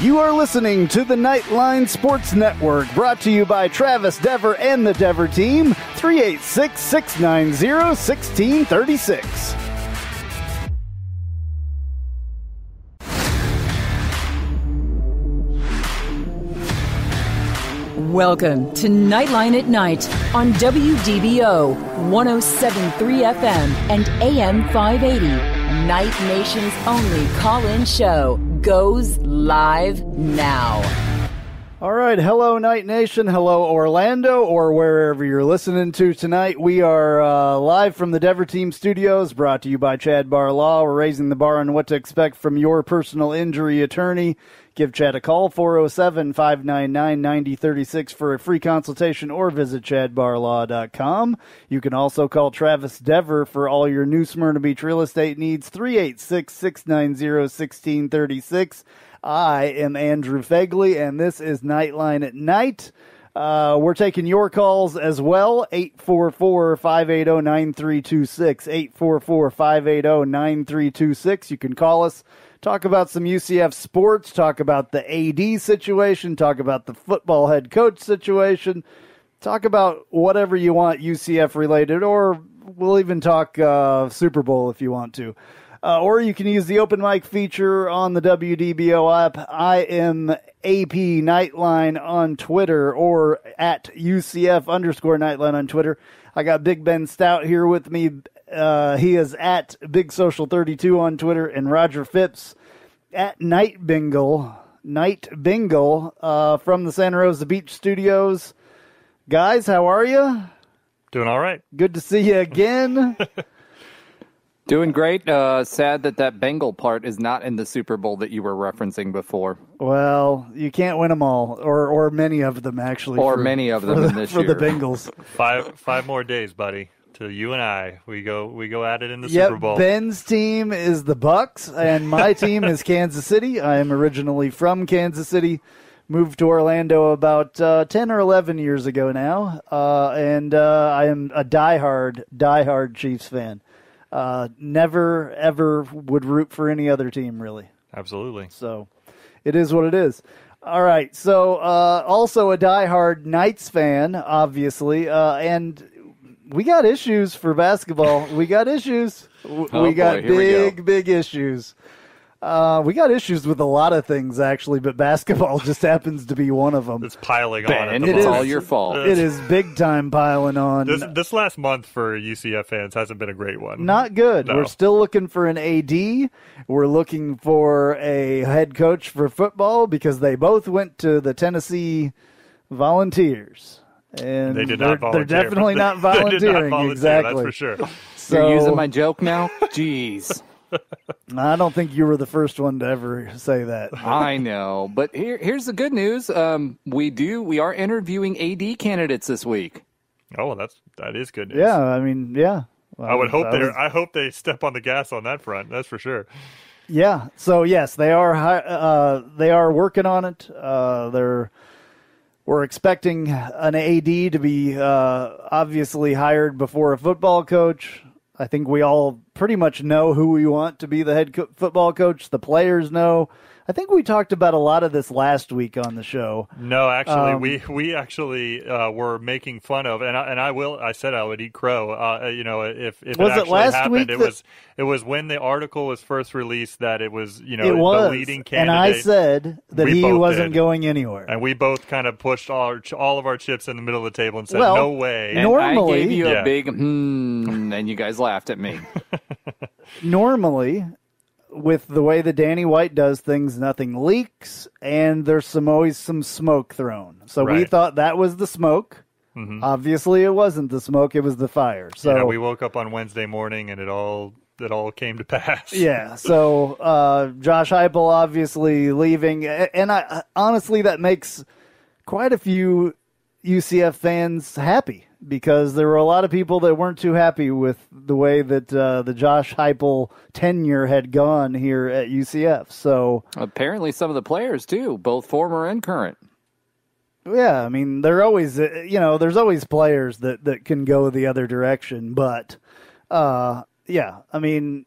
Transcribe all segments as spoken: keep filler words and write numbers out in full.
You are listening to the Knightline Sports Network, brought to you by Travis Dever and the Dever Team, three eight six, six nine zero, one six three six. Welcome to Nightline at Night on W D B O, one oh seven point three F M and A M five eighty. Night Nation's only call-in show goes live now. All right. Hello, Night Nation. Hello, Orlando, or wherever you're listening to tonight. We are uh, live from the Dever Team Studios, brought to you by Chad Barr Law. We're raising the bar on what to expect from your personal injury attorney. Give Chad a call, four oh seven, five nine nine, nine oh three six, for a free consultation, or visit Chad Barr Law dot com. You can also call Travis Dever for all your new Smyrna Beach real estate needs, three eight six, six nine zero, one six three six. I am Andrew Phegley, and this is Nightline at Night. Uh, we're taking your calls as well, eight four four, five eight zero, nine three two six, eight four four, five eight zero, nine three two six. You can call us. Talk about some U C F sports, talk about the A D situation, talk about the football head coach situation, talk about whatever you want U C F related, or we'll even talk uh, Super Bowl if you want to. Uh, or you can use the open mic feature on the W D B O app. I am A P Nightline on Twitter, or at U C F underscore Nightline on Twitter. I got Big Ben Stout here with me. Uh, he is at Big Social thirty-two on Twitter, and Roger Phipps at Night Bingle, Night Bingle uh, from the Santa Rosa Beach Studios. Guys, how are you? Doing all right. Good to see you again. Doing great. Uh, sad that that Bengal part is not in the Super Bowl that you were referencing before. Well, you can't win them all, or or many of them actually, or for, many of them the, this for year. The Bengals. Five five more days, buddy. So you and I, we go, we go at it in the yep, Super Bowl. Ben's team is the Bucks, and my team is Kansas City. I am originally from Kansas City, moved to Orlando about uh, ten or eleven years ago now, uh, and uh, I am a diehard, diehard Chiefs fan. Uh, never ever would root for any other team, really. Absolutely. So, it is what it is. All right. So, uh, also a diehard Knights fan, obviously, uh, and. We got issues for basketball. We got issues. We oh got boy, big, we go. big issues. Uh, we got issues with a lot of things, actually, but basketball just happens to be one of them. It's piling on. And it's all your fault. It is big time piling on. This, this last month for U C F fans hasn't been a great one. Not good. No. We're still looking for an A D. We're looking for a head coach for football because they both went to the Tennessee Volunteers. And they did not volunteer. They're definitely not volunteering. They did not volunteer, exactly. That's for sure. So, you're using my joke now? Jeez. I don't think you were the first one to ever say that. I know. But here, here's the good news. Um, we do. We are interviewing A D candidates this week. Oh, that's that is good news. Yeah, I mean, yeah. Well, I would hope they. I hope they step on the gas on that front. That's for sure. Yeah. So yes, they are. Uh, they are working on it. Uh, they're. We're expecting an A D to be uh, obviously hired before a football coach. I think we all pretty much know who we want to be the head co- football coach. The players know. I think we talked about a lot of this last week on the show. No, actually, um, we we actually uh, were making fun of, and I, and I will. I said I would eat crow. Uh, you know, if if it actually happened, it was it was when the article was first released that it was you know the leading candidate. And I said that he wasn't going anywhere, and we both kind of pushed all our, all of our chips in the middle of the table and said, "No way." Normally, I gave you a big hmm, and you guys laughed at me. Normally. With the way that Danny White does things, nothing leaks, and there's some always some smoke thrown. So right. we thought that was the smoke. Mm-hmm. Obviously, it wasn't the smoke; it was the fire. So yeah, we woke up on Wednesday morning, and it all it all came to pass. yeah. So uh, Josh Heupel obviously leaving, and I honestly that makes quite a few U C F fans happy because there were a lot of people that weren't too happy with the way that uh, the Josh Heupel tenure had gone here at U C F. So apparently some of the players too, both former and current. Yeah, I mean, they're always, you know, there's always players that, that can go the other direction, but uh, yeah, I mean,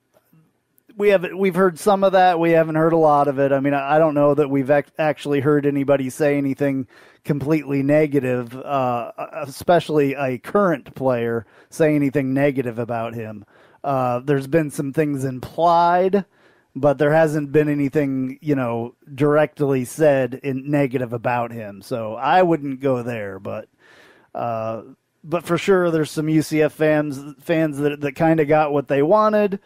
we have we've heard some of that. We haven't heard a lot of it. I mean, I don't know that we've ac- actually heard anybody say anything completely negative, uh, especially a current player say anything negative about him. Uh, there's been some things implied, but there hasn't been anything, you know, directly said in negative about him. So I wouldn't go there, but. Uh, But for sure, there's some U C F fans fans that that kind of got what they wanted.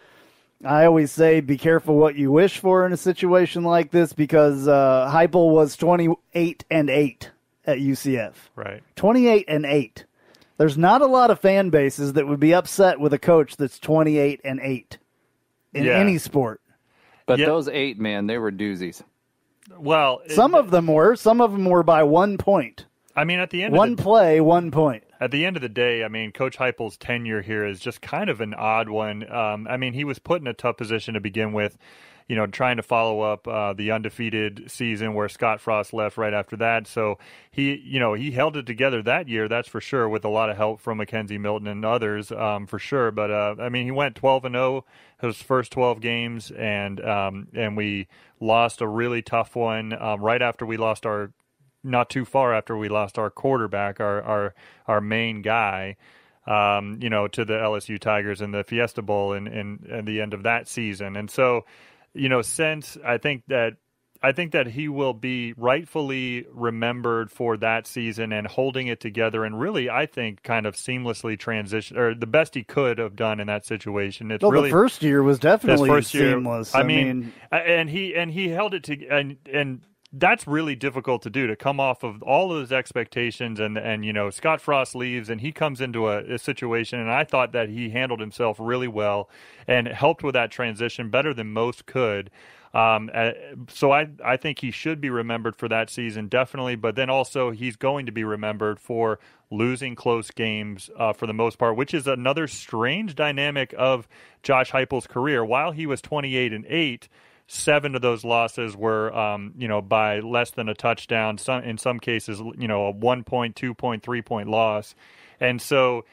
I always say, be careful what you wish for in a situation like this, because uh, Heupel was twenty-eight and eight at U C F. Right, twenty-eight and eight. There's not a lot of fan bases that would be upset with a coach that's twenty-eight and eight in yeah. any sport. But yep. those eight, man, they were doozies. Well, it, some of them were. Some of them were by one point. I mean, at the end, one of the, play, one point. At the end of the day, I mean, Coach Heupel's tenure here is just kind of an odd one. Um, I mean, he was put in a tough position to begin with, you know, trying to follow up uh, the undefeated season where Scott Frost left right after that. So he, you know, he held it together that year, that's for sure, with a lot of help from Mackenzie Milton and others, um, for sure. But uh, I mean, he went twelve and oh his first twelve games, and um, and we lost a really tough one um, right after we lost our. Not too far after we lost our quarterback, our our, our main guy, um, you know, to the L S U Tigers in the Fiesta Bowl and and at the end of that season. And so, you know, since I think that I think that he will be rightfully remembered for that season and holding it together, and really, I think, kind of seamlessly transition, or the best he could have done in that situation. It's well, really the first year was definitely first seamless. Year, I, I mean, mean, and he and he held it to and and. That's really difficult to do, to come off of all of those expectations. And, and you know, Scott Frost leaves and he comes into a, a situation, and I thought that he handled himself really well and helped with that transition better than most could. Um, so I, I think he should be remembered for that season, definitely. But then also he's going to be remembered for losing close games uh, for the most part, which is another strange dynamic of Josh Heupel's career. While he was twenty-eight and eight, seven of those losses were, um, you know, by less than a touchdown. Some, in some cases, you know, a one point, two point, three point loss. And so,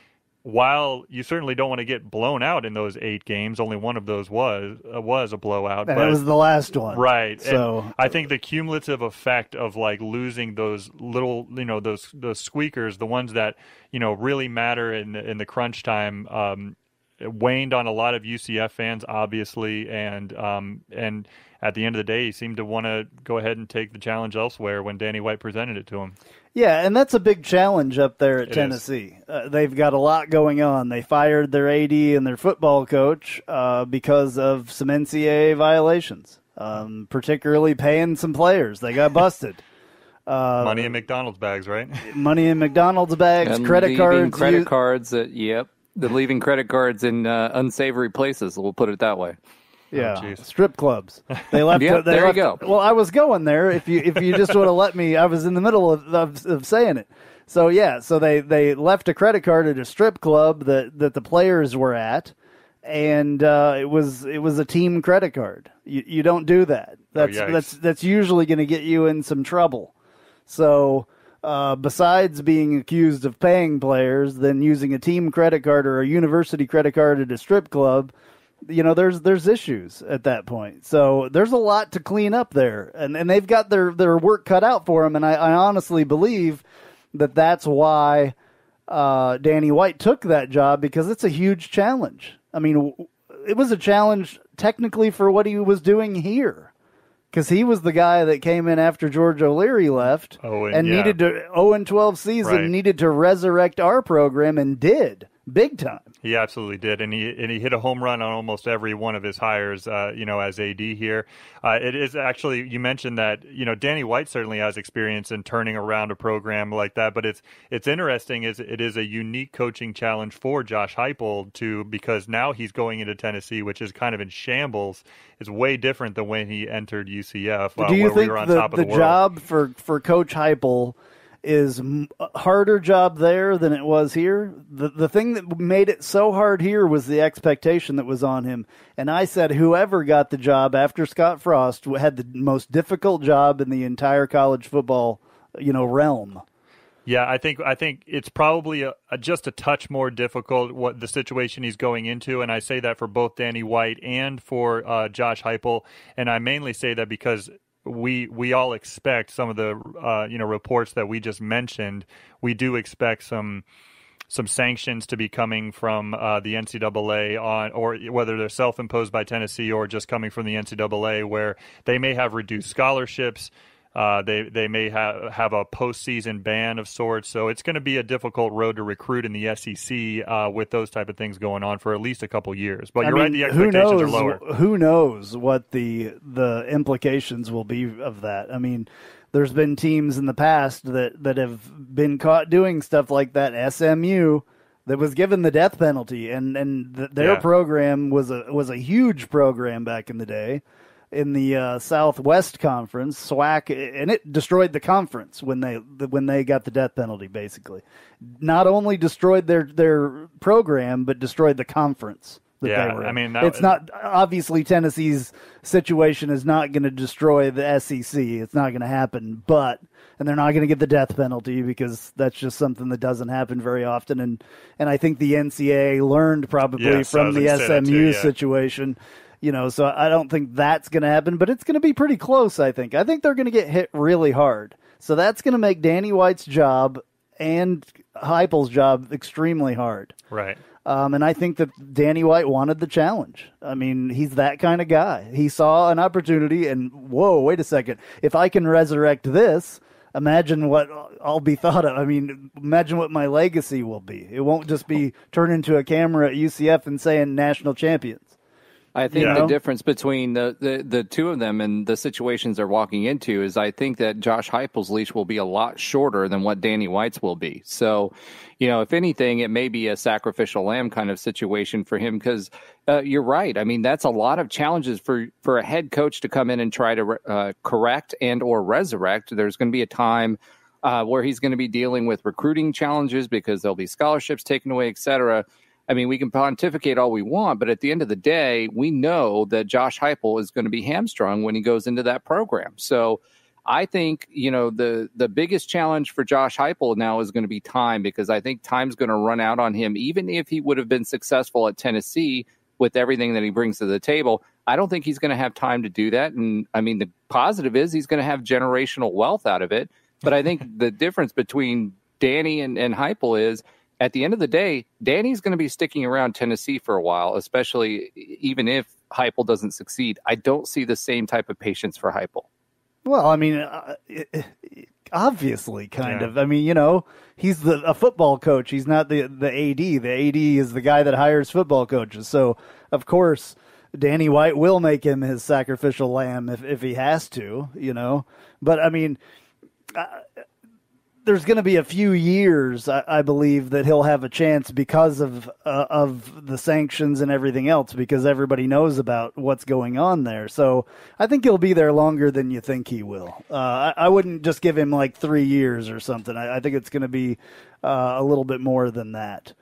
while you certainly don't want to get blown out in those eight games, only one of those was uh, was a blowout. And but, it was the last one, right? So and I think the cumulative effect of like losing those little, you know, those those squeakers, the ones that you know really matter in in the crunch time. Um, waned on a lot of U C F fans, obviously, and um, and at the end of the day, he seemed to want to go ahead and take the challenge elsewhere when Danny White presented it to him. Yeah, and that's a big challenge up there at it Tennessee. Uh, they've got a lot going on. They fired their A D and their football coach uh, because of some N C double A violations, um, particularly paying some players. They got busted. Uh, money in McDonald's bags, right? money in McDonald's bags, and credit cards. Credit you- cards, that, yep. The leaving credit cards in uh, unsavory places, we'll put it that way. Yeah, oh, strip clubs. They left. yep, they there left, you go. Well, I was going there. If you if you just would have let me, I was in the middle of, of of saying it. So yeah, so they they left a credit card at a strip club that that the players were at, and uh, it was it was a team credit card. You you don't do that. That's oh, that's that's usually going to get you in some trouble. So. Uh, besides being accused of paying players, then using a team credit card or a university credit card at a strip club, you know, there's there's issues at that point. So there's a lot to clean up there, and and they've got their, their work cut out for them. And I, I honestly believe that that's why uh, Danny White took that job, because it's a huge challenge. I mean, it was a challenge technically for what he was doing here. Because he was the guy that came in after George O'Leary left oh, and, and yeah. needed to oh and twelve season right. needed to resurrect our program, and did big time. He absolutely did, and he and he hit a home run on almost every one of his hires. Uh, you know, as A D here, uh, it is actually you mentioned that you know Danny White certainly has experience in turning around a program like that. But it's it's interesting is it is a unique coaching challenge for Josh Heupel too, because now he's going into Tennessee, which is kind of in shambles. It's way different than when he entered U C F. Uh, Do you where think we were on the, top of the, the job for, for Coach Heupel is a harder job there than it was here? The the thing that made it so hard here was the expectation that was on him. And I said whoever got the job after Scott Frost had the most difficult job in the entire college football, you know, realm. Yeah, I think I think it's probably a, a, just a touch more difficult what the situation he's going into, and I say that for both Danny White and for uh, Josh Heupel, and I mainly say that because we we all expect some of the uh, you know reports that we just mentioned. We do expect some some sanctions to be coming from uh, the N C double A, on, or whether they're self-imposed by Tennessee or just coming from the N C double A, where they may have reduced scholarships. Uh, they they may ha- have a postseason ban of sorts, so it's going to be a difficult road to recruit in the S E C uh, with those type of things going on for at least a couple years. But you're I mean, right, the expectations knows, are lower. Who knows what the the implications will be of that? I mean, there's been teams in the past that, that have been caught doing stuff like that. S M U that was given the death penalty, and and th- their yeah. program was a was a huge program back in the day. In the uh, Southwest Conference, SWAC, and it destroyed the conference when they when they got the death penalty. Basically, not only destroyed their, their program, but destroyed the conference that yeah, they were in. I mean, that, it's not obviously Tennessee's situation is not going to destroy the S E C. It's not going to happen, but and they're not going to get the death penalty because that's just something that doesn't happen very often. And and I think the N C double A learned probably yes, from the S M U too, yeah. situation. You know, so I don't think that's going to happen, but it's going to be pretty close, I think. I think they're going to get hit really hard. So that's going to make Danny White's job and Heupel's job extremely hard. Right. Um, and I think that Danny White wanted the challenge. I mean, he's that kind of guy. He saw an opportunity and, whoa, wait a second. If I can resurrect this, imagine what I'll be thought of. I mean, imagine what my legacy will be. It won't just be turned into a camera at U C F and saying national champions. I think yeah. the difference between the, the, the two of them and the situations they're walking into is I think that Josh Heupel's leash will be a lot shorter than what Danny White's will be. So, you know, if anything, it may be a sacrificial lamb kind of situation for him because uh, you're right. I mean, that's a lot of challenges for, for a head coach to come in and try to uh, correct and or resurrect. There's going to be a time uh, where he's going to be dealing with recruiting challenges because there'll be scholarships taken away, et cetera. I mean, we can pontificate all we want, but at the end of the day, we know that Josh Heupel is going to be hamstrung when he goes into that program. So I think, you know, the, the biggest challenge for Josh Heupel now is going to be time, because I think time's going to run out on him. Even if he would have been successful at Tennessee with everything that he brings to the table, I don't think he's going to have time to do that. And I mean, the positive is he's going to have generational wealth out of it. But I think the difference between Danny and, and Heupel is, at the end of the day, Danny's going to be sticking around Tennessee for a while, especially even if Heupel doesn't succeed. I don't see the same type of patience for Heupel. Well, I mean, obviously, kind yeah. of. I mean, you know, he's the, a football coach. He's not the, the A D. The A D is the guy that hires football coaches. So, of course, Danny White will make him his sacrificial lamb if, if he has to, you know. But, I mean... I, There's going to be a few years, I, I believe, that he'll have a chance because of uh, of the sanctions and everything else, because everybody knows about what's going on there. So I think he'll be there longer than you think he will. Uh, I, I wouldn't just give him like three years or something. I, I think it's going to be uh, a little bit more than that.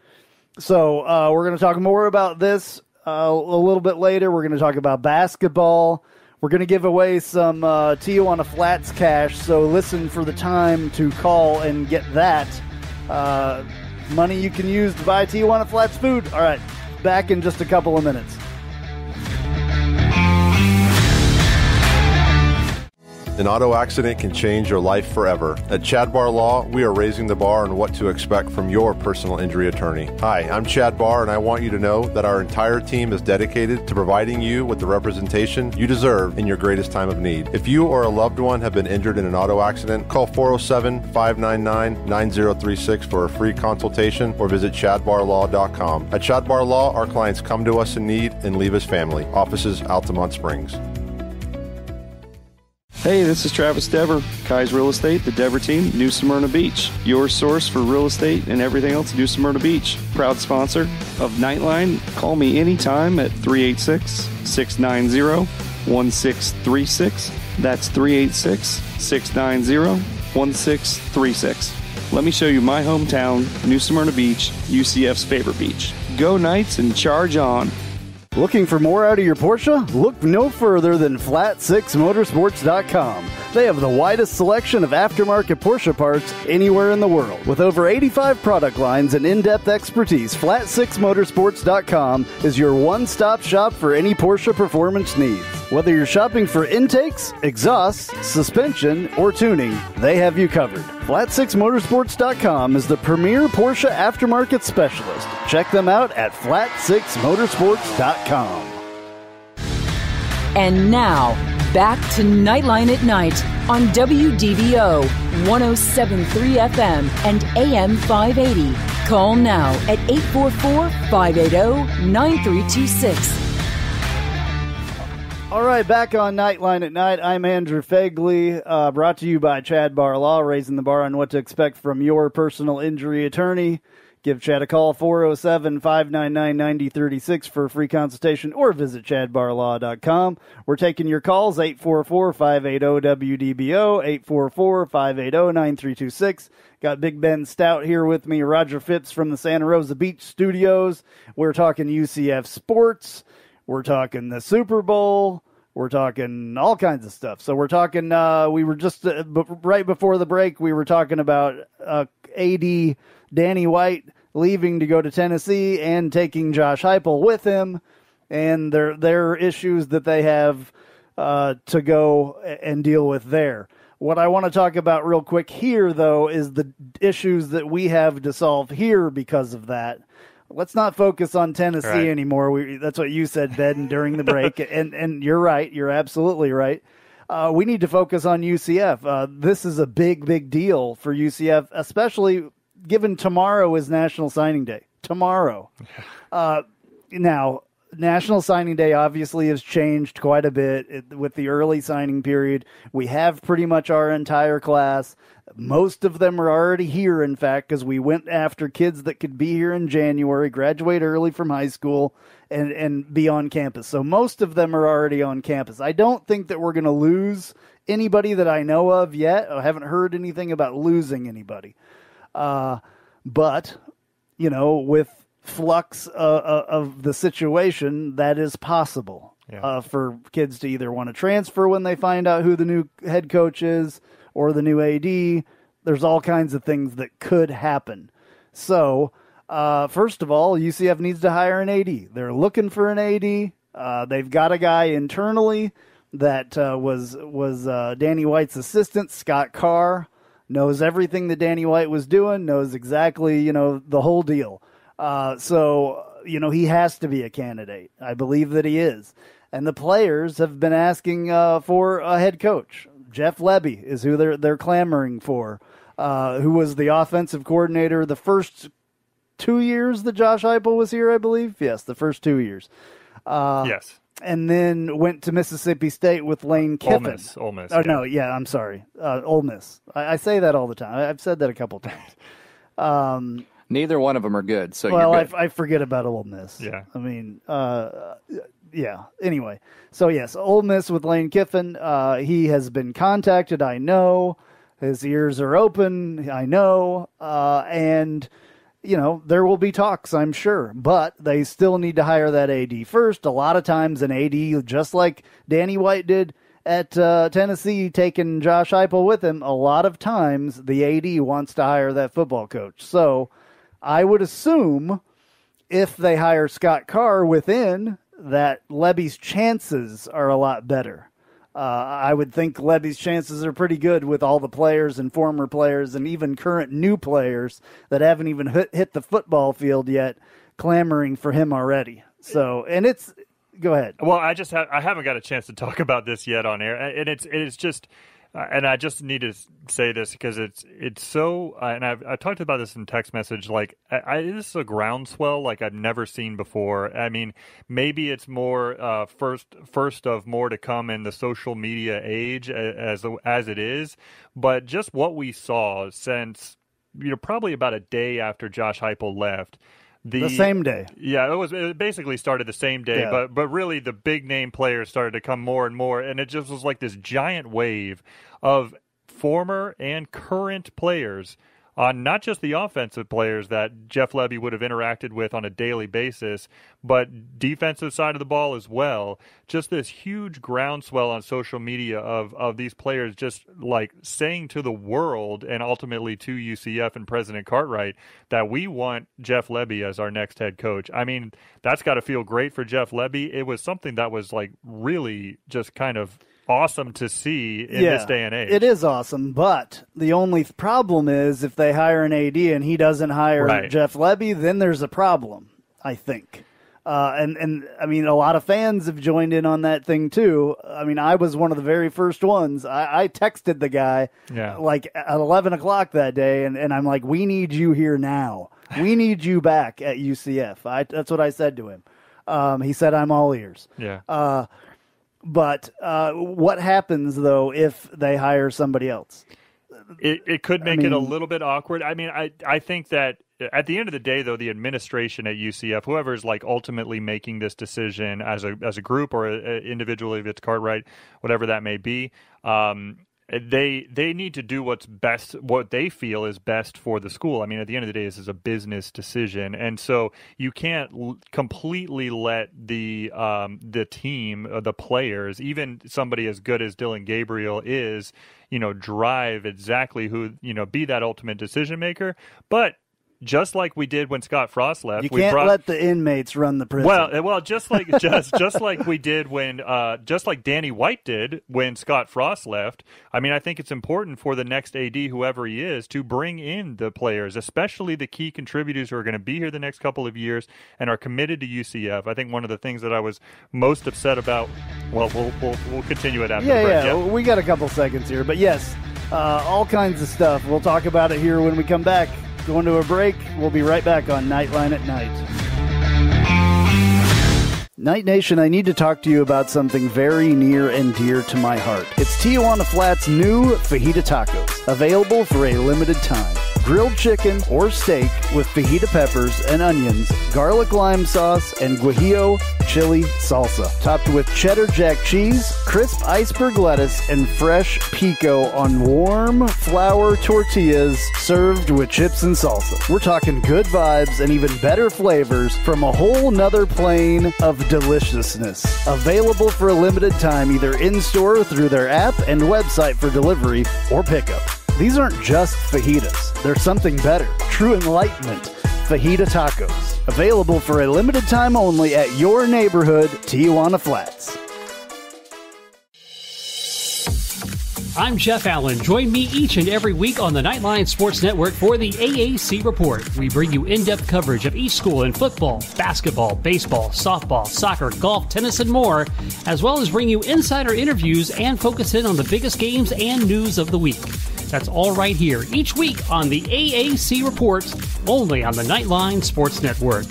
So uh, we're going to talk more about this uh, a little bit later. We're going to talk about basketball. We're going to give away some uh, Tijuana Flats cash, so listen for the time to call and get that. Uh, money you can use to buy Tijuana Flats food. All right, back in just a couple of minutes. An auto accident can change your life forever. At Chad Barr Law, we are raising the bar on what to expect from your personal injury attorney. Hi, I'm Chad Barr, and I want you to know that our entire team is dedicated to providing you with the representation you deserve in your greatest time of need. If you or a loved one have been injured in an auto accident, call four oh seven, five nine nine, nine oh three six for a free consultation or visit Chad Barr Law dot com. At Chad Barr Law, our clients come to us in need and leave us family. Offices, Altamont Springs. Hey, this is Travis Dever, Kai's Real Estate, the Dever Team, New Smyrna Beach. Your source for real estate and everything else, New Smyrna Beach. Proud sponsor of Nightline. Call me anytime at three eight six, six nine zero, one six three six. That's three eight six, six nine zero, one six three six. Let me show you my hometown, New Smyrna Beach, U C F's favorite beach. Go Knights and charge on. Looking for more out of your Porsche? Look no further than flat six motorsports dot com. They have the widest selection of aftermarket Porsche parts anywhere in the world. With over eighty-five product lines and in-depth expertise, flat six motorsports dot com is your one-stop shop for any Porsche performance needs. Whether you're shopping for intakes, exhausts, suspension, or tuning, they have you covered. flat six motorsports dot com is the premier Porsche aftermarket specialist. Check them out at flat six motorsports dot com. And now, back to Nightline at Night on W D B O, one oh seven point three F M and A M five eighty. Call now at eight four four, five eight zero, nine three two six. All right, back on Nightline at Night. I'm Andrew Phegley, uh, brought to you by Chad Barr Law, raising the bar on what to expect from your personal injury attorney. Give Chad a call, four oh seven, five nine nine, nine oh three six for a free consultation, or visit Chad Barr Law dot com. We're taking your calls, eight four four, five eight zero, W D B O, eight four four, five eight zero, nine three two six. Got Big Ben Stout here with me, Roger Phipps from the Santa Rosa Beach Studios. We're talking U C F sports. We're talking the Super Bowl. We're talking all kinds of stuff. So we're talking, uh, we were just, uh, b- right before the break, we were talking about uh, A D Danny White leaving to go to Tennessee and taking Josh Heupel with him, and their their issues that they have uh, to go and deal with there. What I want to talk about real quick here, though, is the issues that we have to solve here because of that. Let's not focus on Tennessee right. anymore. We, that's what you said, Ben, during the break. and and you're right. You're absolutely right. Uh, we need to focus on U C F. Uh, this is a big, big deal for U C F, especially given tomorrow is National Signing Day. Tomorrow. Uh, now, National Signing Day obviously has changed quite a bit it, with the early signing period. We have pretty much our entire class. Most of them are already here, in fact, because we went after kids that could be here in January, graduate early from high school, and, and be on campus. So most of them are already on campus. I don't think that we're going to lose anybody that I know of yet. I haven't heard anything about losing anybody. Uh, but, you know, with flux uh, uh, of the situation, that is possible yeah. uh, for kids to either want to transfer when they find out who the new head coach is, or the new A D. There's all kinds of things that could happen. So, uh, first of all, U C F needs to hire an A D. They're looking for an A D. Uh, they've got a guy internally that uh, was was uh, Danny White's assistant, Scott Carr. Knows everything that Danny White was doing. Knows exactly, you know, the whole deal. Uh, so, you know, he has to be a candidate. I believe that he is. And the players have been asking uh, for a head coach. Jeff Lebby is who they're they're clamoring for, uh, who was the offensive coordinator the first two years that Josh Heupel was here, I believe. Yes, the first two years. Uh, yes. And then went to Mississippi State with Lane Kiffin. Ole Miss. Ole Miss. Oh, yeah. no, yeah, I'm sorry. Uh, Ole Miss. I, I say that all the time. I, I've said that a couple times. Um, Neither one of them are good, so well, you're good. I, I forget about Ole Miss. Yeah. I mean, uh, yeah. Anyway, so yes, Ole Miss with Lane Kiffin. Uh, he has been contacted. I know his ears are open. I know, uh, and you know there will be talks, I'm sure, but they still need to hire that A D first. A lot of times, an A D, just like Danny White did at uh, Tennessee, taking Josh Heupel with him. A lot of times, the A D wants to hire that football coach. So, I would assume if they hire Scott Carr within, that Lebby's chances are a lot better. Uh, I would think Lebby's chances are pretty good with all the players and former players and even current new players that haven't even hit, hit the football field yet, clamoring for him already. So, and it's go ahead. Well, I just ha- I haven't got a chance to talk about this yet on air, and it's it's just. Uh, and I just need to say this because it's it's so uh, – and I've, I've talked about this in text message. Like, I, I, this is a groundswell like I've never seen before. I mean, maybe it's more uh, first first of more to come in the social media age as as it is. But just what we saw since, you know, probably about a day after Josh Heupel left – The, the same day. Yeah, it was it basically started the same day, yeah. but but really the big name players started to come more and more, and it just was like this giant wave of former and current players on not just the offensive players that Jeff Lebby would have interacted with on a daily basis, but defensive side of the ball as well. Just this huge groundswell on social media of, of these players just like saying to the world and ultimately to U C F and President Cartwright that we want Jeff Lebby as our next head coach. I mean, that's got to feel great for Jeff Lebby. It was something that was like really just kind of awesome to see in yeah, this day and age. It is awesome, but the only problem is if they hire an A D and he doesn't hire right. Jeff Lebby, then there's a problem, I think. Uh, and, and, I mean, a lot of fans have joined in on that thing, too. I mean, I was one of the very first ones. I, I texted the guy, yeah. like, at eleven o'clock that day, and, and I'm like, we need you here now. We need you back at U C F. I, that's what I said to him. Um, he said, I'm all ears. Yeah. Uh, But uh, what happens, though, if they hire somebody else? It it could make I mean, it a little bit awkward. I mean, I, I think that at the end of the day, though, the administration at U C F, whoever's like ultimately making this decision as a as a group or a, a individually, if it's Cartwright, whatever that may be, um, they they need to do what's best, what they feel is best for the school. I mean, at the end of the day, this is a business decision, and so you can't l- completely let the um, the team, the players, even somebody as good as Dylan Gabriel is, you know, drive exactly who, you know, be that ultimate decision maker, but. Just like we did when Scott Frost left, you can't we brought, let the inmates run the prison. Well, well, just like just just like we did when, uh, just like Danny White did when Scott Frost left. I mean, I think it's important for the next A D, whoever he is, to bring in the players, especially the key contributors who are going to be here the next couple of years and are committed to U C F. I think one of the things that I was most upset about. Well, we'll we'll, we'll continue it after yeah, the break. Yeah, yeah, we got a couple seconds here, but yes, uh, all kinds of stuff. We'll talk about it here when we come back. Going to a break. We'll be right back on Nightline at Night. Night Nation, I need to talk to you about something very near and dear to my heart. It's Tijuana Flats' new fajita tacos, available for a limited time. Grilled chicken or steak with fajita peppers and onions, garlic lime sauce, and guajillo chili salsa. Topped with cheddar jack cheese, crisp iceberg lettuce, and fresh pico on warm flour tortillas served with chips and salsa. We're talking good vibes and even better flavors from a whole nother plane of deliciousness. Available for a limited time either in-store through their app and website for delivery or pickup. These aren't just fajitas. They're something better. True enlightenment. Fajita tacos. Available for a limited time only at your neighborhood Tijuana Flats. I'm Jeff Allen. Join me each and every week on the Nightline Sports Network for the A A C Report. We bring you in-depth coverage of each school in football, basketball, baseball, softball, soccer, golf, tennis, and more, as well as bring you insider interviews and focus in on the biggest games and news of the week. That's all right here each week on the A A C Report, only on the Nightline Sports Network.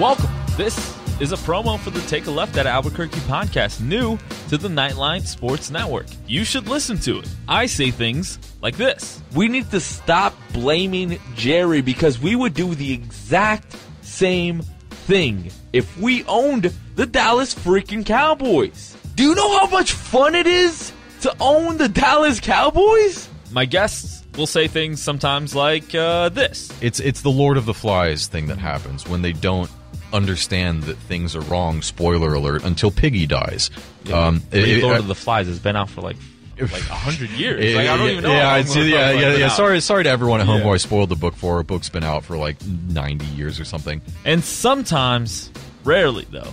Welcome. This is a promo for the Take a Left at Albuquerque podcast, new to the Nightline Sports Network. You should listen to it. I say things like this. We need to stop blaming Jerry because we would do the exact same thing if we owned the Dallas freaking Cowboys. Do you know how much fun it is to own the Dallas Cowboys? My guests will say things sometimes like uh, this. It's, it's the Lord of the Flies thing that happens when they don't understand that things are wrong, spoiler alert, until Piggy dies. Yeah, um, it, Lord it, of the Flies has been out for like like one hundred years. It, like, I don't yeah, even know. Yeah, it's, yeah, yeah, yeah. Sorry, sorry to everyone at home yeah. who I spoiled the book for. A book's been out for like ninety years or something. And sometimes, rarely though,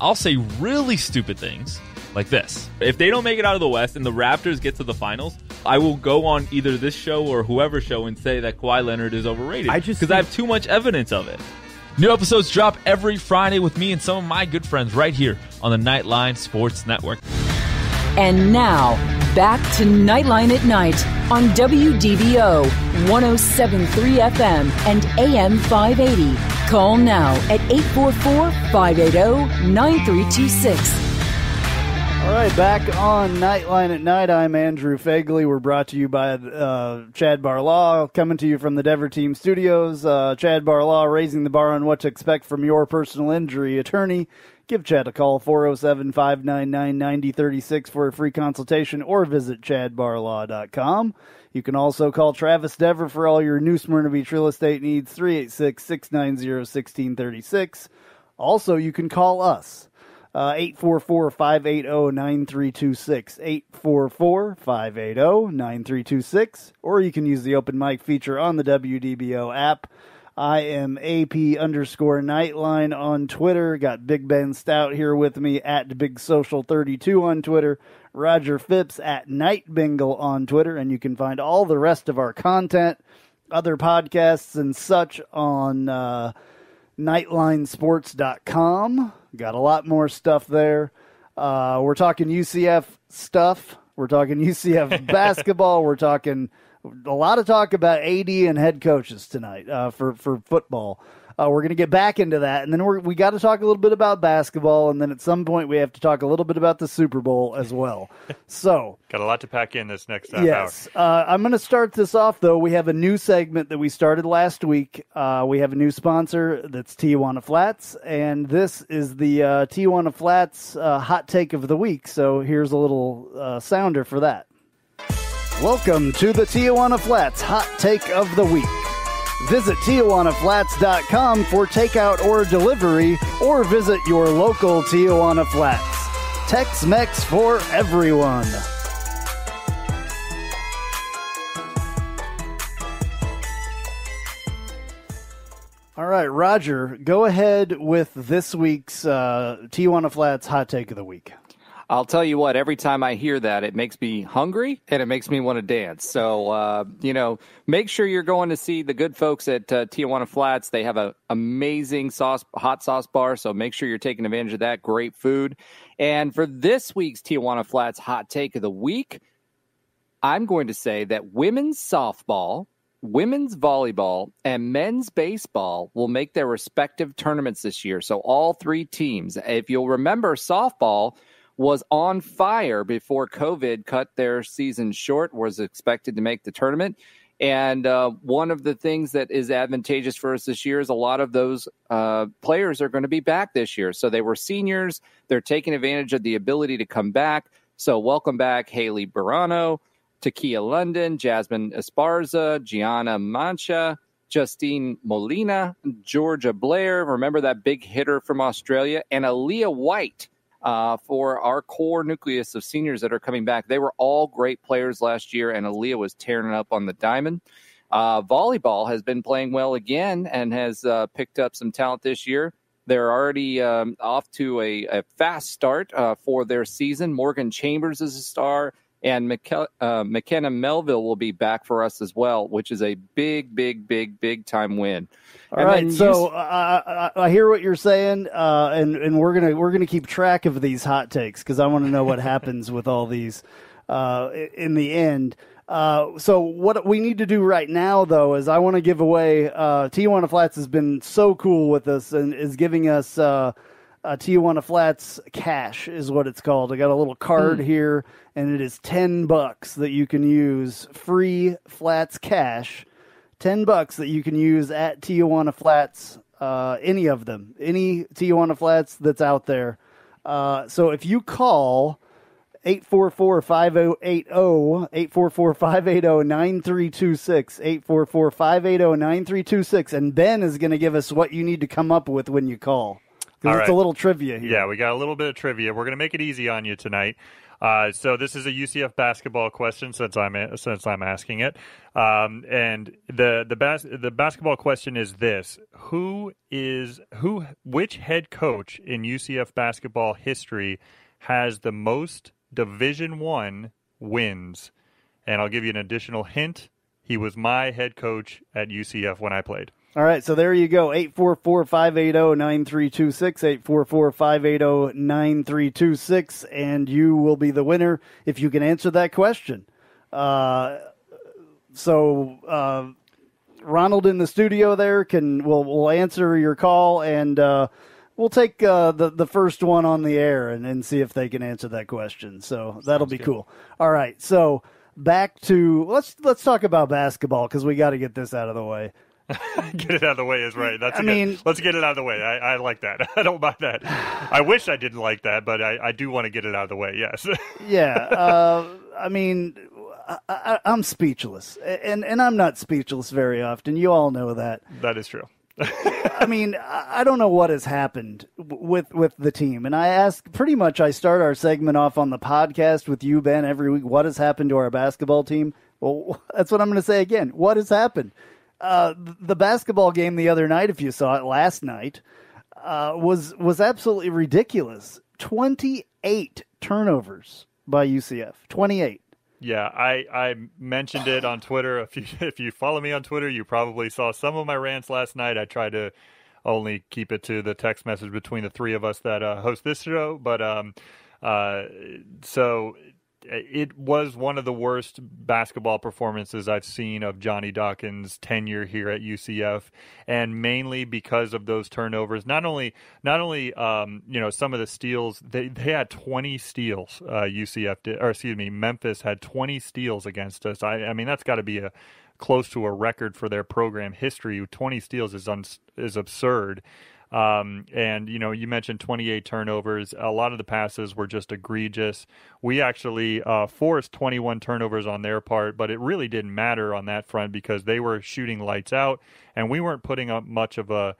I'll say really stupid things like this. If they don't make it out of the West and the Raptors get to the finals, I will go on either this show or whoever show and say that Kawhi Leonard is overrated. I just because I have too much evidence of it. New episodes drop every Friday with me and some of my good friends right here on the Nightline Sports Network. And now, back to Nightline at Night on W D B O, one oh seven point three F M and A M five eighty. Call now at eight four four, five eight zero, nine three two six. All right, back on Nightline at Night. I'm Andrew Phegley. We're brought to you by uh, Chad Barr Law, coming to you from the Dever Team Studios. Uh, Chad Barr Law, raising the bar on what to expect from your personal injury attorney. Give Chad a call, four oh seven, five nine nine, nine oh three six for a free consultation, or visit Chad Barr Law dot com. You can also call Travis Dever for all your new Smyrna Beach real estate needs, three eight six, six nine zero, one six three six. Also, you can call us, uh, eight four four, five eight zero, nine three two six, eight four four, five eight zero, nine three two six, or you can use the open mic feature on the W D B O app. I am A P underscore Nightline on Twitter. Got Big Ben Stout here with me at Big Social thirty-two on Twitter. Roger Phipps at Night Bingle on Twitter. And you can find all the rest of our content, other podcasts and such on uh, Nightline Sports dot com. Got a lot more stuff there. Uh, we're talking U C F stuff. We're talking U C F basketball. We're talking... a lot of talk about A D and head coaches tonight uh, for, for football. Uh, we're going to get back into that, and then we're, we got to talk a little bit about basketball, and then at some point we have to talk a little bit about the Super Bowl as well. So got a lot to pack in this next half yes, hour. Uh, I'm going to start this off, though. We have a new segment that we started last week. Uh, we have a new sponsor. That's Tijuana Flats, and this is the uh, Tijuana Flats uh, Hot Take of the Week, so here's a little uh, sounder for that. Welcome to the Tijuana Flats Hot Take of the Week. Visit Tijuana Flats dot com for takeout or delivery, or visit your local Tijuana Flats. Tex-Mex for everyone. All right, Roger, go ahead with this week's uh, Tijuana Flats Hot Take of the Week. I'll tell you what, every time I hear that, it makes me hungry and it makes me want to dance. So, uh, you know, make sure you're going to see the good folks at uh, Tijuana Flats. They have an amazing sauce, hot sauce bar, so make sure you're taking advantage of that. Great food. And for this week's Tijuana Flats Hot Take of the Week, I'm going to say that women's softball, women's volleyball, and men's baseball will make their respective tournaments this year. So all three teams. If you'll remember, softball was on fire before COVID cut their season short, was expected to make the tournament. And uh, one of the things that is advantageous for us this year is a lot of those uh, players are going to be back this year. So they were seniors. They're taking advantage of the ability to come back. So welcome back, Haley Burano, Takia London, Jasmine Esparza, Gianna Mancha, Justine Molina, Georgia Blair. Remember that big hitter from Australia, and Aaliyah White. Uh, for our core nucleus of seniors that are coming back. They were all great players last year, and Aaliyah was tearing up on the diamond. Uh, volleyball has been playing well again and has uh, picked up some talent this year. They're already um, off to a, a fast start uh, for their season. Morgan Chambers is a star, and McKe- uh, McKenna Melville will be back for us as well, which is a big, big, big, big-time win. All and right, so you... uh, I hear what you're saying, uh, and and we're gonna we're gonna keep track of these hot takes because I want to know what happens with all these uh, in the end. Uh, so what we need to do right now, though, is I want to give away. Uh, Tijuana Flats has been so cool with us and is giving us uh, a Tijuana Flats cash is what it's called. I got a little card mm. here, and it is ten bucks that you can use free Flats cash. Ten bucks that you can use at Tijuana Flats, uh, any of them, any Tijuana Flats that's out there. Uh, so if you call eight four four, five oh eight oh, eight four four, five eight zero, nine three two six, eight four four, five eight zero, nine three two six, and Ben is going to give us what you need to come up with when you call. Because it's right. A little trivia here. Yeah, we got a little bit of trivia. We're going to make it easy on you tonight. Uh, so this is a U C F basketball question since I'm since I'm asking it, um, and the the bas- the basketball question is this: Who is who? Which head coach in U C F basketball history has the most Division I wins? And I'll give you an additional hint: he was my head coach at U C F when I played. All right, so there you go. eight four four, five eight zero, nine three two six, eight four four, five eight zero, nine three two six, and you will be the winner if you can answer that question. Uh, so uh, Ronald in the studio there can will will answer your call, and uh, we'll take uh, the, the first one on the air and, and see if they can answer that question. So that'll Sounds be good. Cool. All right, so back to let's let's talk about basketball because we got to get this out of the way. Get it out of the way is right. That's I mean, good. Let's get it out of the way. I, I like that. I don't buy that. I wish I didn't like that, but I, I do want to get it out of the way. Yes. Yeah. Uh, I mean, I, I, I'm speechless, and and I'm not speechless very often. You all know that. That is true. I mean, I don't know what has happened with with the team. And I ask pretty much I start our segment off on the podcast with you, Ben, every week. What has happened to our basketball team? Well, that's what I'm going to say again. What has happened? Uh, the basketball game the other night, if you saw it last night, uh, was was absolutely ridiculous. twenty-eight turnovers by U C F. twenty-eight. Yeah, I, I mentioned it on Twitter. If you, if you follow me on Twitter, you probably saw some of my rants last night. I tried to only keep it to the text message between the three of us that uh, host this show. But um, uh, so it was one of the worst basketball performances I've seen of Johnny Dawkins' tenure here at U C F, and mainly because of those turnovers. Not only, not only, um, you know, some of the steals. They they had twenty steals. Uh, U C F did, or excuse me, Memphis had twenty steals against us. I, I mean, that's got to be a close to a record for their program history. twenty steals is un, is absurd. Um, and, you know, you mentioned twenty-eight turnovers. A lot of the passes were just egregious. We actually uh, forced twenty-one turnovers on their part, but it really didn't matter on that front because they were shooting lights out, and we weren't putting up much of a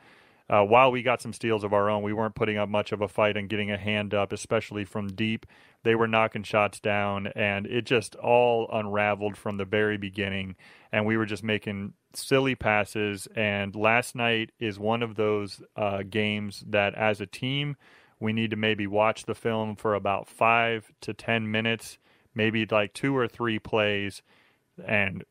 uh, – while we got some steals of our own, we weren't putting up much of a fight and getting a hand up, especially from deep. They were knocking shots down, and it just all unraveled from the very beginning, and we were just making – silly passes. And last night is one of those uh, games that as a team we need to maybe watch the film for about five to ten minutes, maybe like two or three plays, and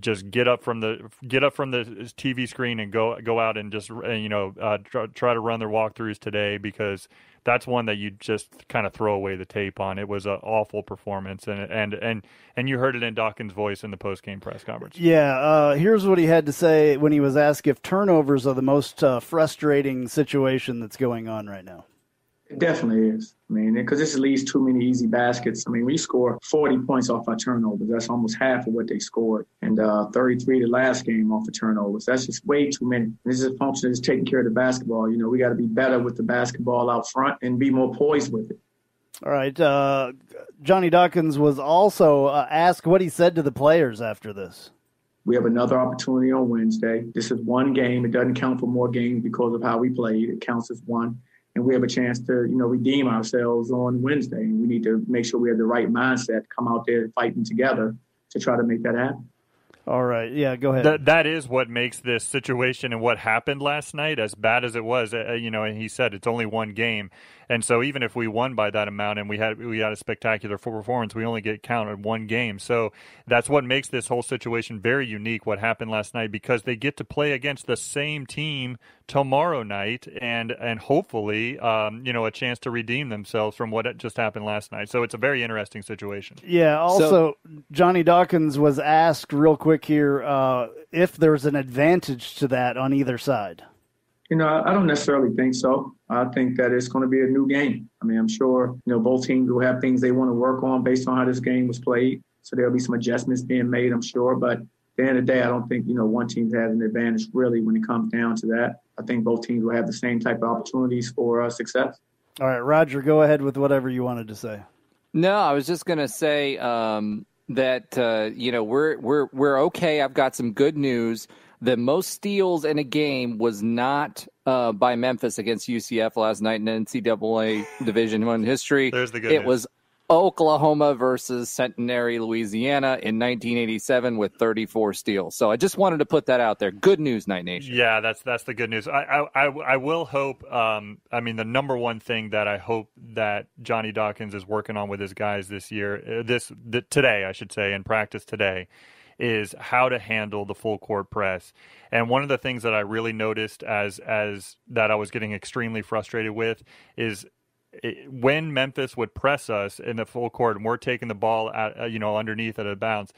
just get up from the get up from the T V screen and go go out and just you know uh, try, try to run their walkthroughs today, because that's one that you just kind of throw away the tape on. It was an awful performance, and and and and you heard it in Dawkins' voice in the post-game press conference. Yeah, uh, here's what he had to say when he was asked if turnovers are the most uh, frustrating situation that's going on right now. It definitely is. I mean, because this leaves too many easy baskets. I mean, we score forty points off our turnovers. That's almost half of what they scored. And uh, thirty-three the last game off the turnovers. That's just way too many. This is a function of just taking care of the basketball. You know, we got to be better with the basketball out front and be more poised with it. All right. Uh, Johnny Dawkins was also uh, asked what he said to the players after this. We have another opportunity on Wednesday. This is one game. It doesn't count for more games because of how we played. It counts as one. And we have a chance to, you know, redeem ourselves on Wednesday. And we need to make sure we have the right mindset to come out there fighting together to try to make that happen. All right. Yeah, go ahead. That, that is what makes this situation and what happened last night, as bad as it was, uh, you know, and he said it's only one game. And so even if we won by that amount and we had we had a spectacular performance, we only get counted one game. So that's what makes this whole situation very unique, what happened last night, because they get to play against the same team tomorrow night and and hopefully, um, you know, a chance to redeem themselves from what just happened last night. So it's a very interesting situation. Yeah. Also, so, Johnny Dawkins was asked real quick here uh if there's an advantage to that on either side. You know, I don't necessarily think so. I think that it's going to be a new game. I mean, I'm sure, you know, both teams will have things they want to work on based on how this game was played. So there'll be some adjustments being made, I'm sure. But at the end of the day, I don't think, you know, one team has an advantage really when it comes down to that. I think both teams will have the same type of opportunities for uh, success. All right, Roger, go ahead with whatever you wanted to say. No, I was just going to say, um, that uh, you know we're we're we're okay. I've got some good news. The most steals in a game was not uh, by Memphis against U C F last night in N C double A Division One history. There's the good. It news. was Oklahoma versus Centenary, Louisiana in nineteen eighty-seven with thirty-four steals. So I just wanted to put that out there. Good news, Night Nation. Yeah, that's that's the good news. I I, I will hope. Um, I mean, the number one thing that I hope that Johnny Dawkins is working on with his guys this year, this th- today, I should say, in practice today, is how to handle the full court press. And one of the things that I really noticed as as that I was getting extremely frustrated with is, It, when Memphis would press us in the full court and we're taking the ball out, you know, underneath at a bounce,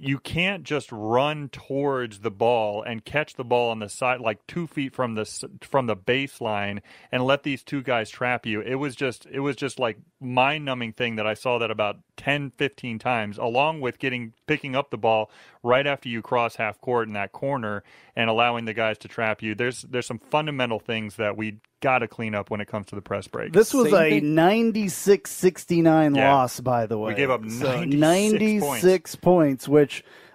you can't just run towards the ball and catch the ball on the side, like two feet from the from the baseline, and let these two guys trap you. It was just, it was just like mind-numbing thing that I saw that about ten, fifteen times, along with getting picking up the ball right after you cross half court in that corner and allowing the guys to trap you. There's there's some fundamental things that we got to clean up when it comes to the press break. This was Same a ninety-six sixty-nine yeah. loss, by the way. We gave up ninety-six, so ninety-six points. points, which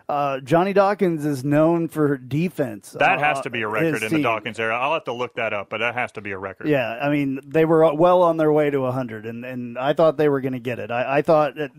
uh, Johnny Dawkins is known for defense. That uh, has to be a record in the Dawkins era. I'll have to look that up, but that has to be a record. Yeah, I mean, they were well on their way to one hundred, and, and I thought they were going to get it. I, I thought at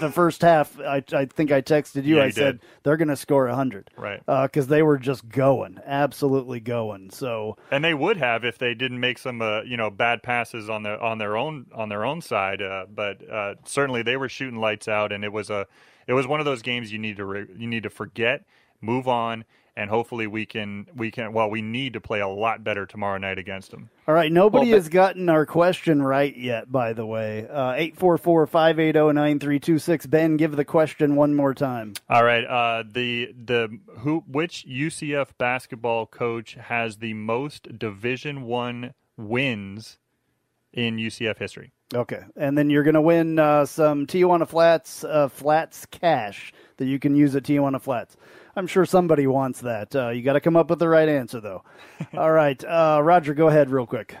the first half, I, I think I texted you, yeah, I you said, did. They're going to score one hundred. Right. Because uh, they were just going, absolutely going. So, and they would have if they didn't make some uh, you know, bad passes on their, on their own on their own side, uh, but uh, certainly they were shooting lights out, and it was a It was one of those games you need to re- you need to forget, move on, and hopefully we can we can well we need to play a lot better tomorrow night against them. All right, nobody well, has gotten our question right yet, by the way. eight four four, five eight zero, nine three two six. Ben, give the question one more time. All right, uh, the the who which U C F basketball coach has the most Division I wins in U C F history? Okay, and then you're going to win uh, some Tijuana Flats uh, Flats cash that you can use at Tijuana Flats. I'm sure somebody wants that. Uh, you got to come up with the right answer, though. All right, uh, Roger, go ahead real quick.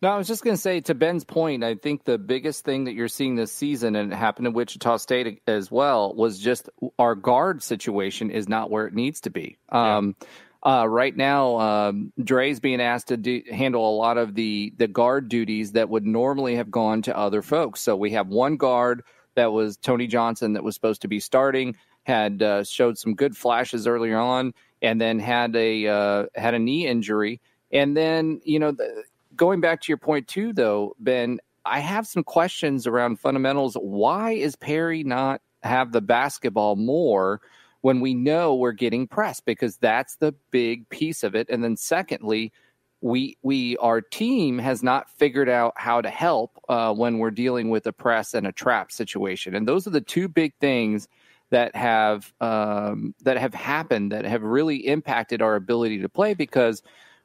No, I was just going to say, to Ben's point, I think the biggest thing that you're seeing this season, and it happened in Wichita State as well, was just our guard situation is not where it needs to be. Um, yeah. Uh, right now, um, Dre's being asked to do, handle a lot of the, the guard duties that would normally have gone to other folks. So we have one guard that was Tony Johnson that was supposed to be starting, had uh, showed some good flashes earlier on, and then had a uh, had a knee injury. And then, you know, the, going back to your point too, though, Ben, I have some questions around fundamentals. Why is Perry not have the basketball more when we know we're getting pressed? Because that's the big piece of it. And then secondly, we we our team has not figured out how to help uh, when we're dealing with a press and a trap situation. And those are the two big things that have um, that have happened that have really impacted our ability to play, because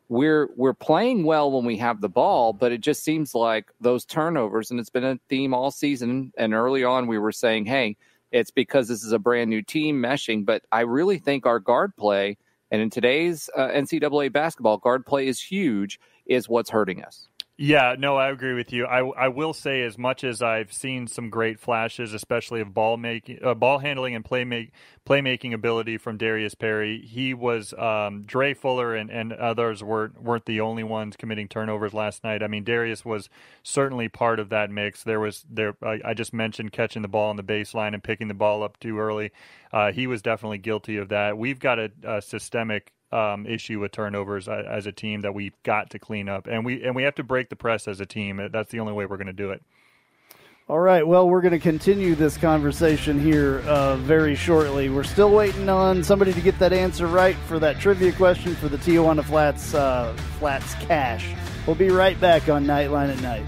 we're we're playing well when we have the ball, but it just seems like those turnovers, and it's been a theme all season. And early on we were saying, hey, it's because this is a brand new team meshing, but I really think our guard play, and in today's uh, N C double A basketball, guard play is huge, is what's hurting us. Yeah, no, I agree with you. I, I will say, as much as I've seen some great flashes, especially of ball making, uh, ball handling and play make, playmaking ability from Darius Perry, he was um, Dre Fuller and, and others weren't weren't the only ones committing turnovers last night. I mean, Darius was certainly part of that mix. There was there I, I just mentioned catching the ball on the baseline and picking the ball up too early. Uh, he was definitely guilty of that. We've got a, a systemic Um, issue with turnovers uh, as a team that we've got to clean up, and we and we have to break the press as a team. That's the only way we're going to do it. All right, well, we're going to continue this conversation here uh, very shortly. We're still waiting on somebody to get that answer right for that trivia question for the Tijuana Flats uh, Flats cash. We'll be right back on Nightline at Night.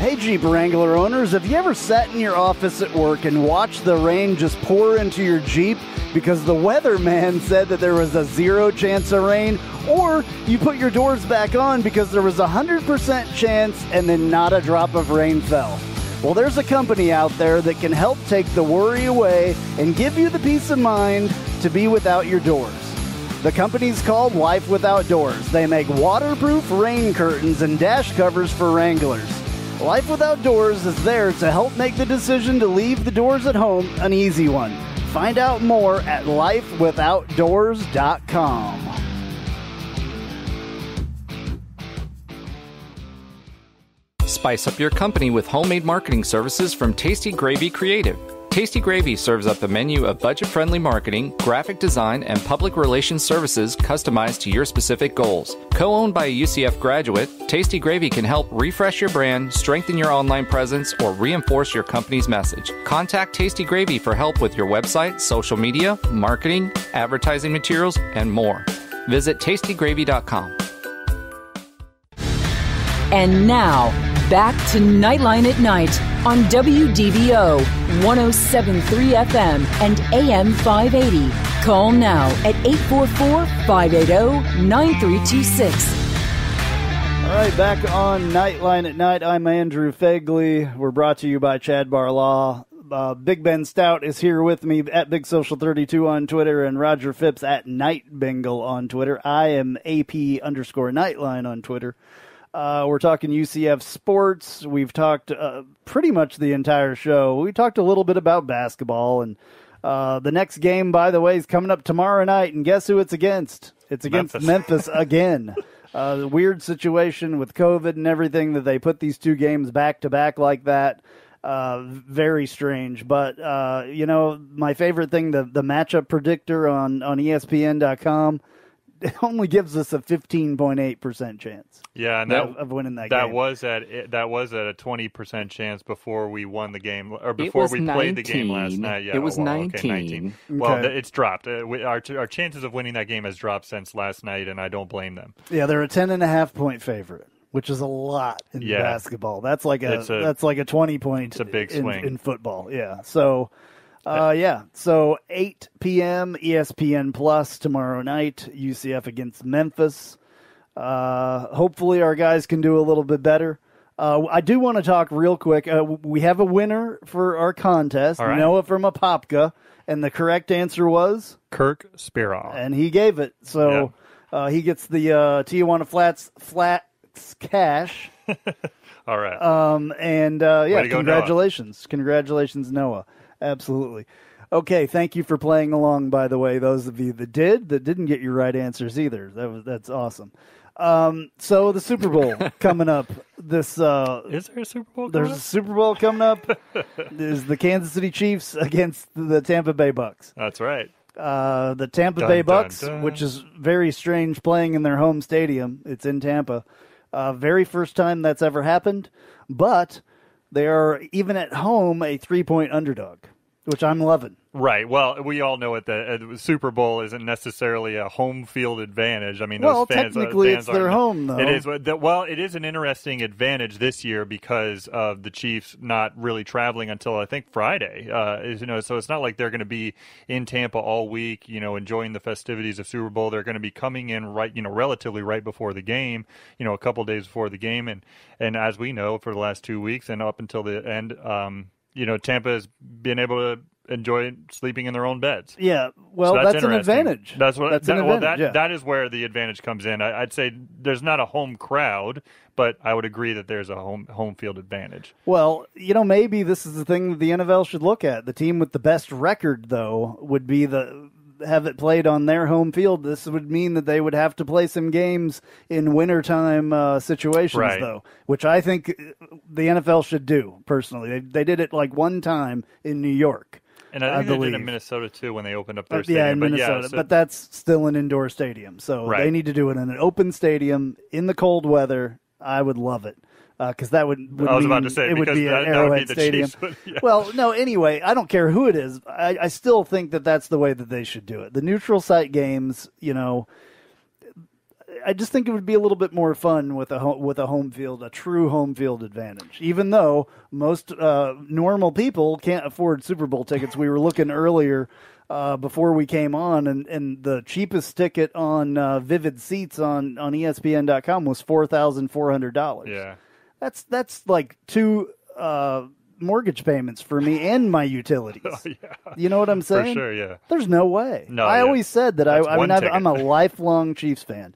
Hey, Jeep Wrangler owners, have you ever sat in your office at work and watched the rain just pour into your Jeep because the weatherman said that there was a zero chance of rain? Or you put your doors back on because there was a one hundred percent chance and then not a drop of rain fell? Well, there's a company out there that can help take the worry away and give you the peace of mind to be without your doors. The company's called Life Without Doors. They make waterproof rain curtains and dash covers for Wranglers. Life Without Doors is there to help make the decision to leave the doors at home an easy one. Find out more at life without doors dot com. Spice up your company with homemade marketing services from Tasty Gravy Creative. Tasty Gravy serves up a menu of budget-friendly marketing, graphic design, and public relations services customized to your specific goals. Co-owned by a U C F graduate, Tasty Gravy can help refresh your brand, strengthen your online presence, or reinforce your company's message. Contact Tasty Gravy for help with your website, social media, marketing, advertising materials, and more. Visit tasty gravy dot com. And now, back to Nightline at Night on W D B O, one oh seven point three F M and A M five eighty. Call now at eight four four, five eight zero, nine three two six. All right, back on Nightline at Night. I'm Andrew Phegley. We're brought to you by Chad Barr Law. Uh, Big Ben Stout is here with me at Big Social thirty-two on Twitter, and Roger Phipps at Night Bengal on Twitter. I am A P underscore Nightline on Twitter. Uh, we're talking U C F sports. We've talked uh, pretty much the entire show. We talked a little bit about basketball, and uh, the next game, by the way, is coming up tomorrow night. And guess who it's against? It's against Memphis, Memphis again. Uh, the weird situation with COVID and everything that they put these two games back to back like that. Uh, very strange. But, uh, you know, my favorite thing, the, the matchup predictor on, on E S P N dot com, it only gives us a fifteen point eight percent chance. Yeah, and that, of, of winning that, that game. Was at, that was at a twenty percent chance before we won the game, or before we nineteen. Played the game last night. Yeah, it was oh, well, nineteen. Okay, nineteen. Well, okay. Th- it's dropped. Uh, we, our, our chances of winning that game has dropped since last night, and I don't blame them. Yeah, they're a ten and a half point favorite, which is a lot in yeah. basketball. That's like a, a that's like a twenty point. It's a big swing in, in football. Yeah, so. Uh, yeah, so eight p.m. E S P N Plus tomorrow night, U C F against Memphis. Uh, hopefully our guys can do a little bit better. Uh, I do want to talk real quick. Uh, we have a winner for our contest, right. Noah from Apopka, and the correct answer was? Kirk Spirall. And he gave it. So yeah. uh, he gets the uh, Tijuana Flats Flats cash. All right. Um, and, uh, yeah, congratulations. Noah. Congratulations, Noah. Absolutely. Okay, thank you for playing along, by the way, those of you that did, that didn't get your right answers either. That was That's awesome. Um, so the Super Bowl coming up. This uh, Is there a Super Bowl coming there's up? There's a Super Bowl coming up. Is the Kansas City Chiefs against the Tampa Bay Bucks. That's right. Uh, the Tampa dun, Bay Bucks, dun, dun. Which is very strange playing in their home stadium. It's in Tampa. Uh, very first time that's ever happened. But they are, even at home, a three-point underdog, which I'm loving. Right. Well, we all know it. The Super Bowl isn't necessarily a home field advantage. I mean, well, those fans, technically, fans it's their home, though. It is. Well, it is an interesting advantage this year because of the Chiefs not really traveling until I think Friday. Uh, you know, so it's not like they're going to be in Tampa all week. You know, enjoying the festivities of Super Bowl. They're going to be coming in right, you know, relatively right before the game. You know, a couple days before the game, and and as we know, for the last two weeks and up until the end, um, you know, Tampa has been able to enjoy sleeping in their own beds. Yeah, well, so that's, that's an advantage. That's what. That's that, an well, that yeah. that is where the advantage comes in. I, I'd say there's not a home crowd, but I would agree that there's a home home field advantage. Well, you know, maybe this is the thing that the N F L should look at. The team with the best record, though, would be the have it played on their home field. This would mean that they would have to play some games in wintertime uh, situations, right. though, which I think the N F L should do personally. They they did it like one time in New York. And I think I they did in Minnesota, too, when they opened up their stadium. Yeah, in but Minnesota, yeah, so... but that's still an indoor stadium. So right. they need to do it in an open stadium in the cold weather. I would love it because uh, that would, would I was mean about to say, it would be that, an Arrowhead be Stadium. Chiefs, but, yeah. Well, no, anyway, I don't care who it is. I, I still think that that's the way that they should do it. The neutral site games, you know, I just think it would be a little bit more fun with a home, with a home field, a true home field advantage. Even though most uh, normal people can't afford Super Bowl tickets, we were looking earlier uh, before we came on, and, and the cheapest ticket on uh, Vivid Seats on, on E S P N dot com was four thousand four hundred dollars. Yeah, that's that's like two uh, mortgage payments for me and my utilities. Oh, yeah. You know what I'm saying? For sure. Yeah. There's no way. No. I yeah. always said that that's I. I mean, I've, I'm a lifelong Chiefs fan.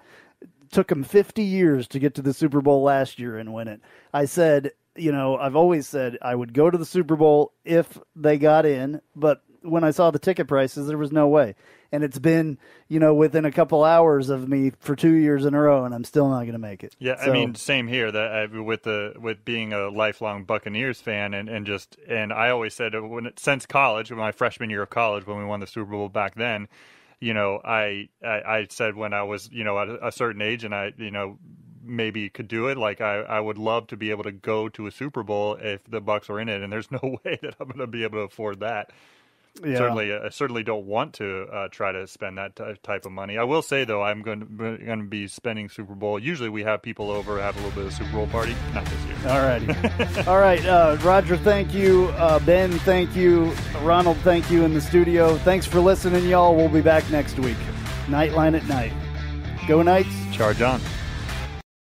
Took them fifty years to get to the Super Bowl last year and win it. I said, you know, I've always said I would go to the Super Bowl if they got in, but when I saw the ticket prices, there was no way. And it's been, you know, within a couple hours of me for two years in a row, and I'm still not going to make it. Yeah, so, I mean, same here. That I, with the with being a lifelong Buccaneers fan, and, and just and I always said when since college, my freshman year of college, when we won the Super Bowl back then. You know, I, I, I said when I was, you know, at a certain age and I, you know, maybe could do it, like I, I would love to be able to go to a Super Bowl if the Bucs are in it. And there's no way that I'm going to be able to afford that. yeah. certainly I certainly don't want to uh, try to spend that t- type of money. I will say, though, I'm going to, going to be spending Super Bowl. Usually we have people over, have a little bit of Super Bowl party. Not this year. All righty. All right. Uh, Roger, thank you. Uh, Ben, thank you. Ronald, thank you in the studio. Thanks for listening, y'all. We'll be back next week. Nightline at Night. Go Knights. Charge on.